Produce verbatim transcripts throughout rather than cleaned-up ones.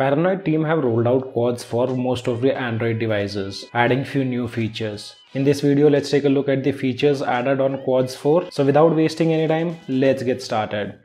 Paranoid team have rolled out Quartz for most of the Android devices, adding few new features. In this video, let's take a look at the features added on Quartz four. So without wasting any time, let's get started.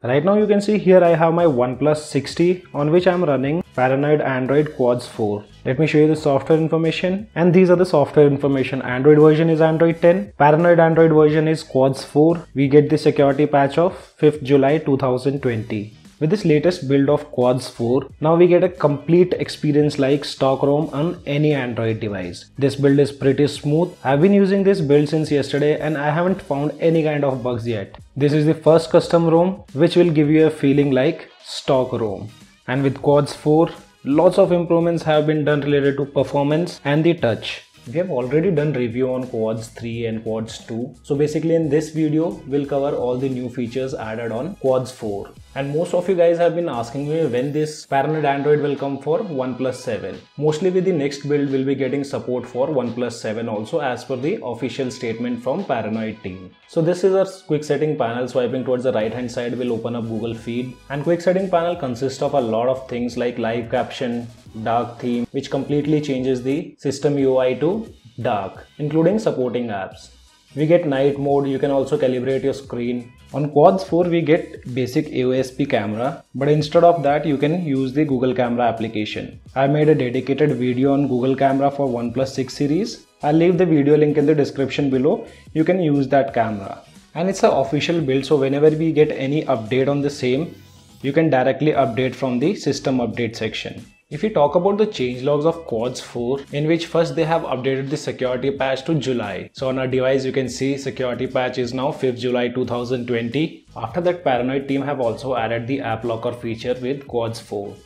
Right now you can see here I have my OnePlus sixty on which I am running Paranoid Android Quartz four. Let me show you the software information, and these are the software information. Android version is Android ten, Paranoid Android version is Quartz four. We get the security patch of fifth July two thousand twenty. With this latest build of Quartz four, now we get a complete experience like stock ROM on any Android device. This build is pretty smooth. I've been using this build since yesterday and I haven't found any kind of bugs yet. This is the first custom ROM which will give you a feeling like stock ROM. And with Quartz four, lots of improvements have been done related to performance and the touch. We have already done review on Quartz three and Quartz two. So basically in this video, we'll cover all the new features added on Quartz four. And most of you guys have been asking me when this Paranoid Android will come for OnePlus seven. Mostly with the next build, we'll be getting support for OnePlus seven also, as per the official statement from Paranoid team. So this is our quick setting panel. Swiping towards the right hand side will open up Google feed. And quick setting panel consists of a lot of things like live caption, dark theme, which completely changes the system U I to dark, including supporting apps. We get night mode. You can also calibrate your screen. On Quartz four we get basic A O S P camera, but instead of that you can use the Google Camera application. I made a dedicated video on Google Camera for OnePlus six series. I'll leave the video link in the description below. You can use that camera. And it's an official build, so whenever we get any update on the same, you can directly update from the system update section. If we talk about the changelogs of Quartz four, in which first they have updated the security patch to July. So on our device you can see security patch is now fifth July two thousand twenty. After that, Paranoid team have also added the app locker feature with Quartz four.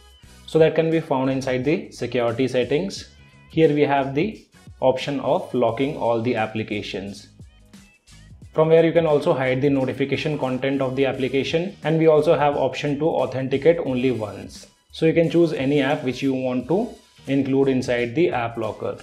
So that can be found inside the security settings. Here we have the option of locking all the applications. From where you can also hide the notification content of the application, and we also have option to authenticate only once. So you can choose any app which you want to include inside the app locker.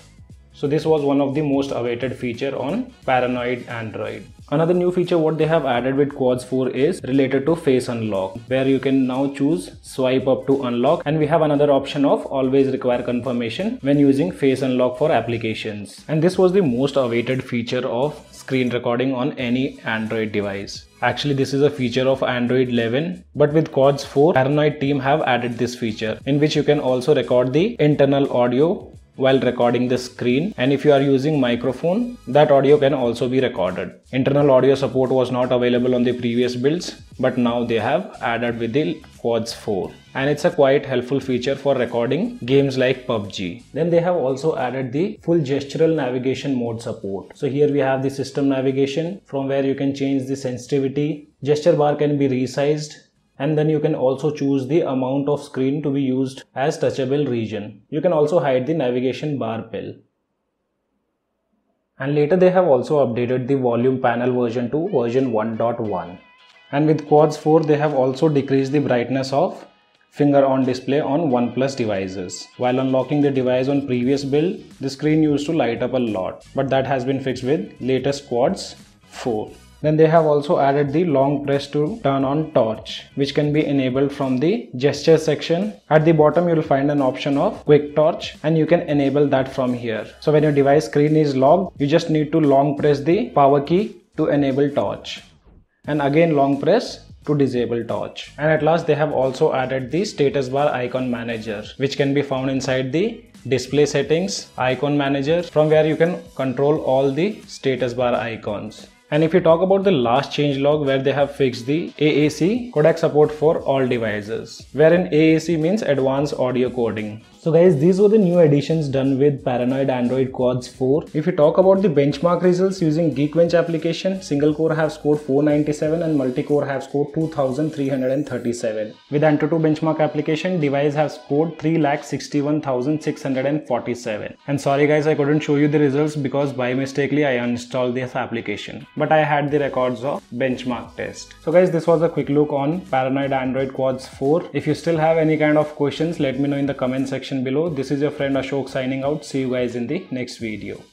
So this was one of the most awaited feature on Paranoid Android. Another new feature what they have added with Quartz four is related to face unlock, where you can now choose swipe up to unlock, and we have another option of always require confirmation when using face unlock for applications. And this was the most awaited feature of screen recording on any Android device. Actually, this is a feature of Android eleven, but with Quartz four, Paranoid team have added this feature in which you can also record the internal audio while recording the screen, and if you are using microphone, that audio can also be recorded. Internal audio support was not available on the previous builds, but now they have added with the Quartz four, and it's a quite helpful feature for recording games like P U B G. Then they have also added the full gestural navigation mode support. So here we have the system navigation, from where you can change the sensitivity, gesture bar can be resized, and then you can also choose the amount of screen to be used as touchable region. You can also hide the navigation bar pill. And later they have also updated the volume panel version to version one point one. And with Quartz four they have also decreased the brightness of finger on display on OnePlus devices. While unlocking the device on previous build, the screen used to light up a lot, but that has been fixed with latest Quartz four. Then they have also added the long press to turn on torch, which can be enabled from the gesture section. At the bottom you will find an option of quick torch, and you can enable that from here. So when your device screen is locked, you just need to long press the power key to enable torch, and again long press to disable torch. And at last they have also added the status bar icon manager, which can be found inside the display settings icon manager, from where you can control all the status bar icons. And if you talk about the last changelog, where they have fixed the A A C codec support for all devices, wherein A A C means advanced audio coding. So guys, these were the new additions done with Paranoid Android Quartz four. If you talk about the benchmark results using Geekbench application, single core have scored four ninety-seven and multi-core have scored two thousand three hundred thirty-seven. With Antutu benchmark application, device have scored three lakh sixty-one thousand six hundred forty-seven. And sorry guys, I couldn't show you the results because by mistakenly I uninstalled this application. But I had the records of benchmark test. So guys, this was a quick look on Paranoid Android Quartz four. If you still have any kind of questions, let me know in the comment section below. This is your friend Ashok signing out. See you guys in the next video.